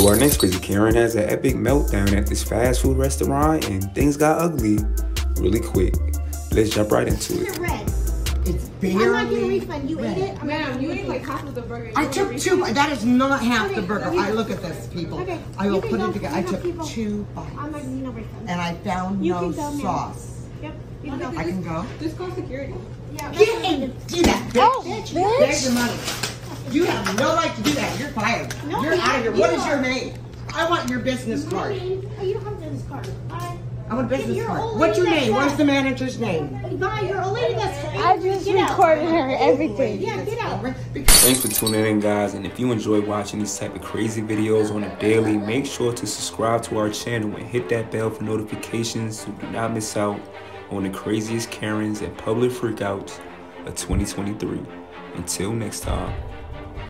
to our next, because Karen has an epic meltdown at this fast food restaurant and things got ugly really quick. Let's jump right into it. It's barely. I'm not getting a refund. You red. Ate it? Ma'am, you ate like half of the burger. I took two. That is not half the burger. Okay, I look at this, people. Okay. I will put it together. I took two bites. I'm not getting a refund. And I found no sauce. Yep. You can go. I can go. Just call security. Yeah. Get in. Do that. Oh, bitch. There's your money. You have no right to do that. You're fired. No, you're out of here. What is your name? I want your business card. Oh, you don't have a business card. I want a business card. What's your name? What's the manager's name? Bye, you're a lady that's fake. I just recorded her everything. Yeah, get out. Thanks for tuning in, guys. And if you enjoy watching these type of crazy videos on a daily, make sure to subscribe to our channel and hit that bell for notifications so you do not miss out on the craziest Karens and public freakouts of 2023. Until next time.